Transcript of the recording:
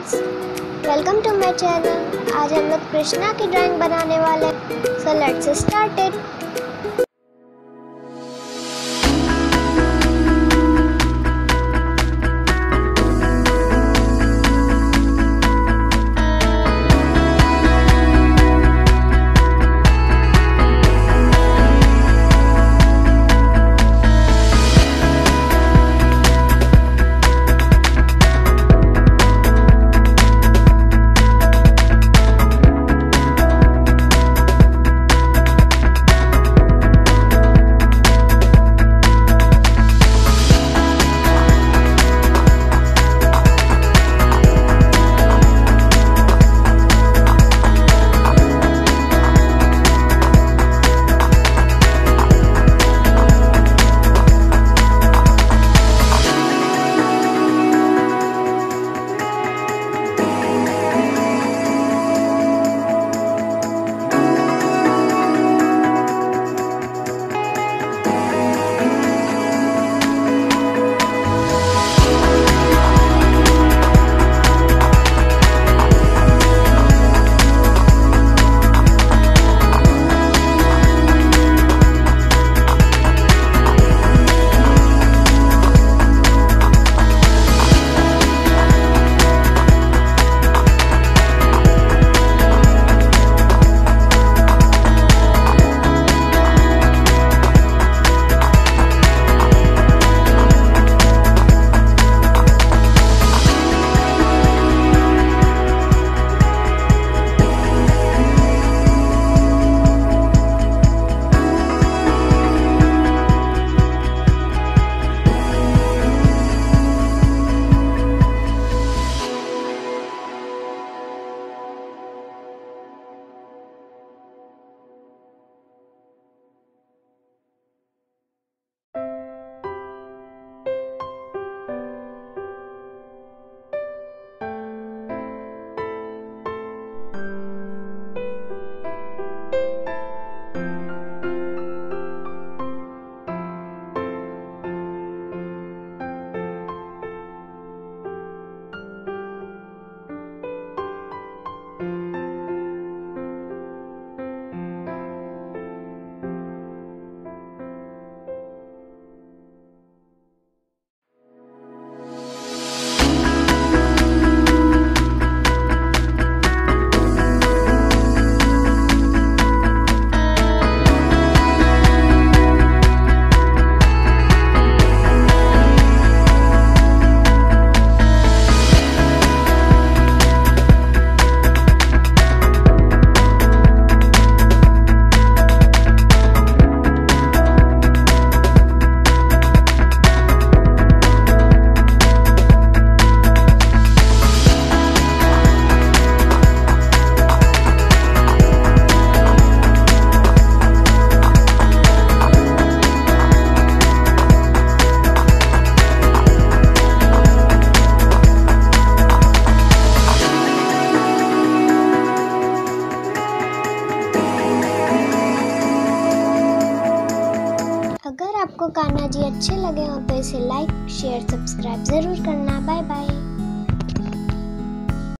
Friends, welcome to my channel. आज हम लोग कृष्णा की ड्राइंग बनाने वाले हैं, सो लेट्स स्टार्ट इट। अगर आपको कान्हा जी अच्छे लगे हो तो इसे लाइक, शेयर, सब्सक्राइब जरूर करना। Bye bye.